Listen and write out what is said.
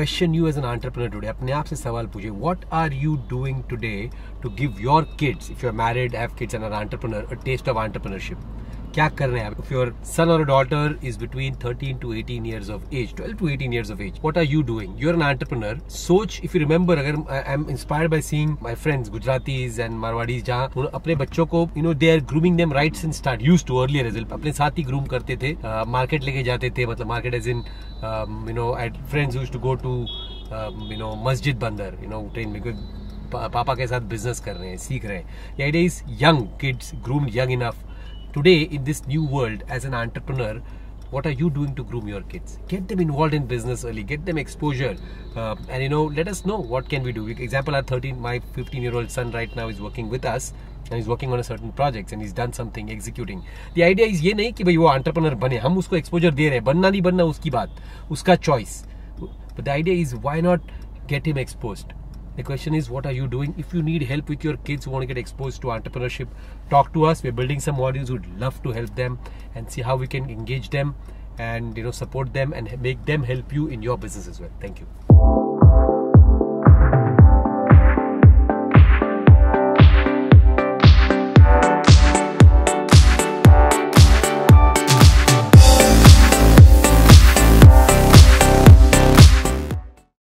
question you as an entrepreneur today. अपने आप से सवाल पूछे, what are you doing today to give your kids, if you're married, have kids and are an entrepreneur, a taste of entrepreneurship? क्या कर रहे हैं आप? If your son or a daughter is between 13 to 18 years of age, 12 to 18 years of age, what are you doing? You're an entrepreneur. सोच, if you remember, अगर I'm inspired by seeing my friends Gujaratis and Marwadis जहाँ उन्होंने अपने बच्चों को, you know, they are grooming them right since start. Used to earlier as well. अपने साथ ही groom करते थे, market लेके जाते थे, मतलब market as in, you know, I had friends who used to go to, you know, Masjid Bandar, you know, train me because पापा के साथ business कर रहे हैं, सीख रहे हैं. The idea is young kids groomed young enough. Today, in this new world, as an entrepreneur, what are you doing to groom your kids? Get them involved in business early, get them exposure, and you know, let us know what can we do. For example, my 15-year-old son right now is working with us, and he's working on a certain projects, and he's done something, executing. The idea is ये नहीं कि भाई वो entrepreneur बने, हम उसको exposure दे रहे हैं, बनना नहीं बनना उसकी बात, उसका choice. But the idea is why not get him exposed? The question is, what are you doing? If you need help with your kids who want to get exposed to entrepreneurship, talk to us. We're building some modules. We'd love to help them and see how we can engage them and, you know, support them and make them help you in your business as well. Thank you.